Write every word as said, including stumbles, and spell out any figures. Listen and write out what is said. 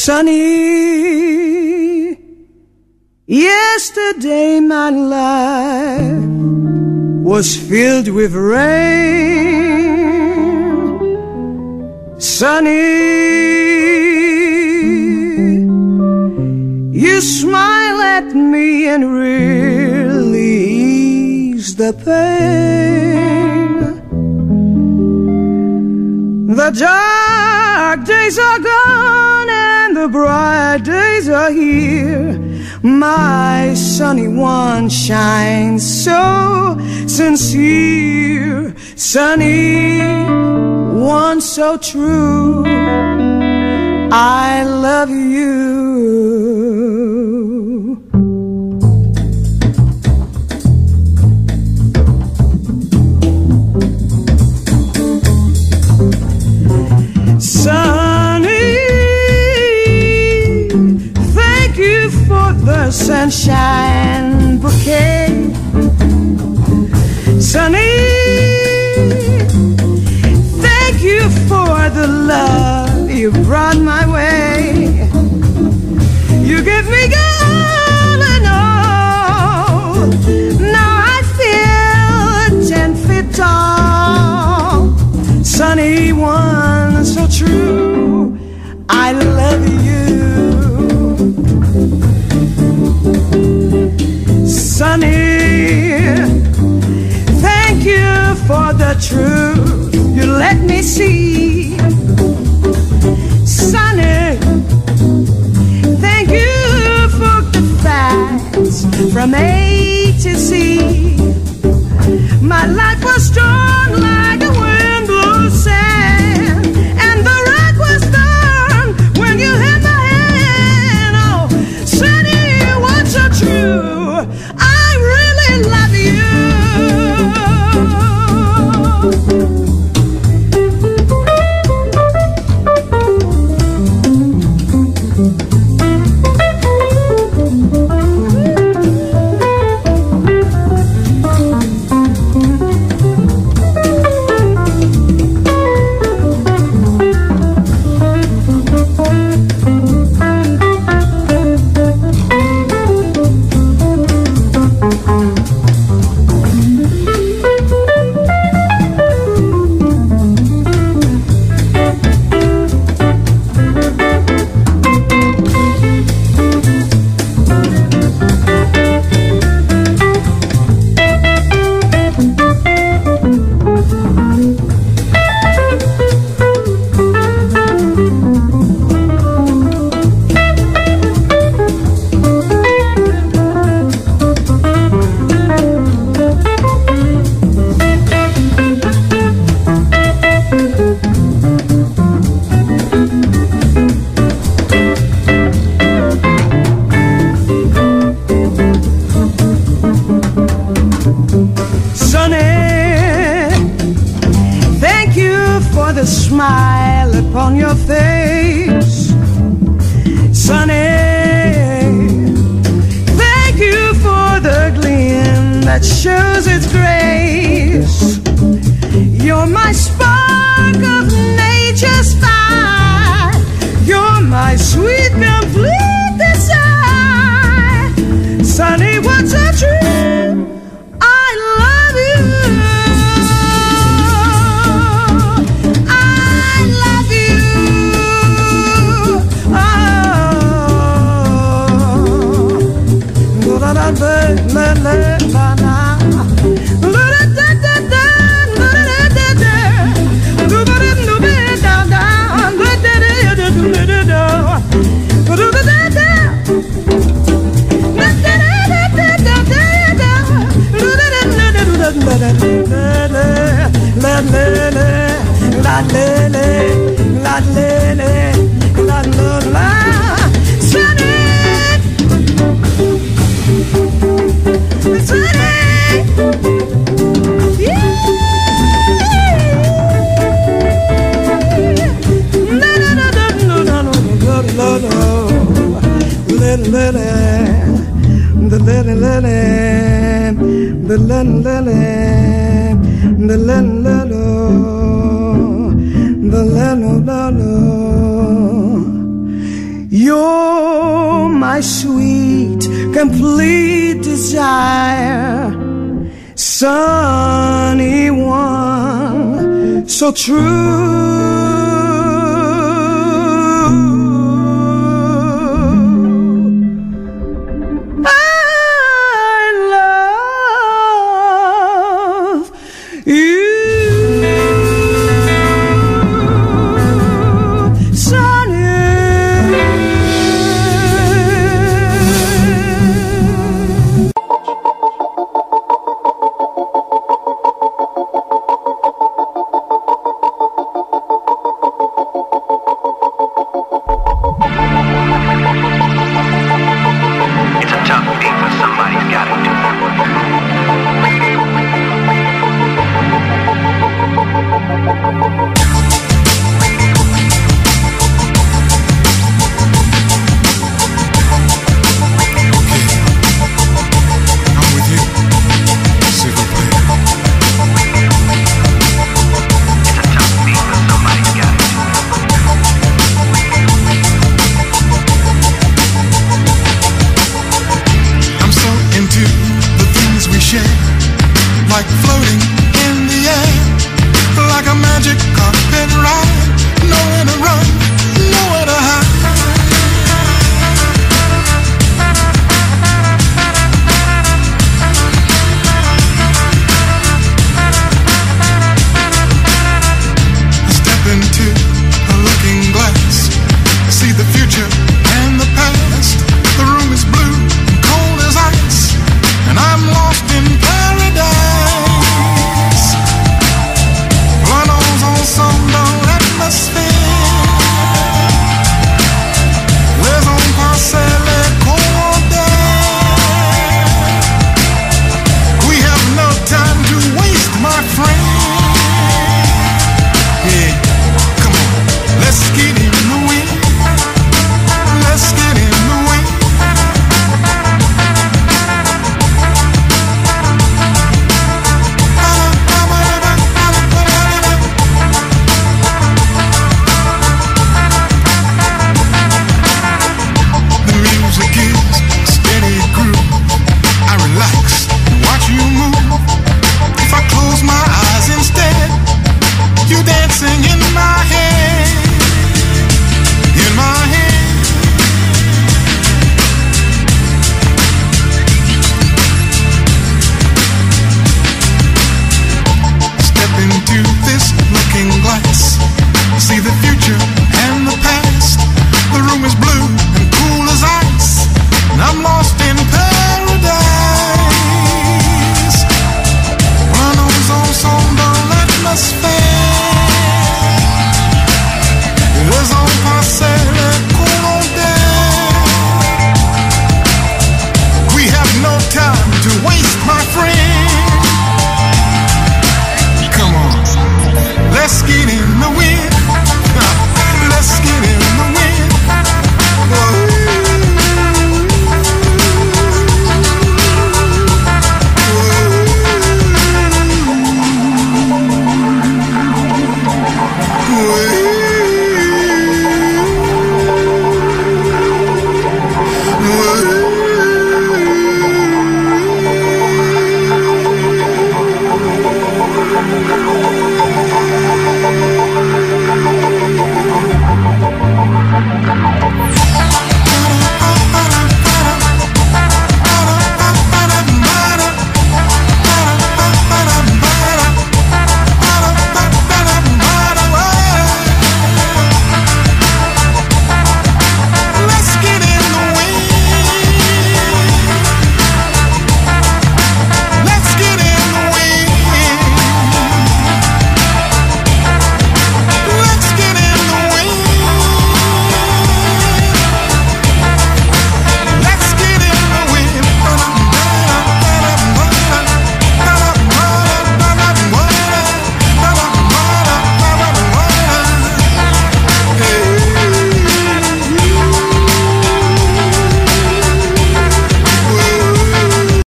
sunny. Yesterday my life was filled with rain. Sunny, you smile at me and really ease the pain. The dark days are gone and the bright days are here. My sunny one shines so sincere. Sunny one so true, I love you. Sunny, thank you for the sunshine bouquet. Sunny, thank you for the love you brought my way. You give me all and all. Now I feel ten feet tall. Sunny one, so true, I love you. Sunny, for the truth you let me see. Sunny, thank you for the facts from A to Z. My life was torn like a wind blows sand, and the rock was torn when you hit my hand. Oh, Sunny, what's so true, I really love you. You're my sweet, complete desire, sunny one, so true. Like floating in the air, like a magic carpet ride, nowhere to run, nowhere to hide. I step into a looking glass, I see the future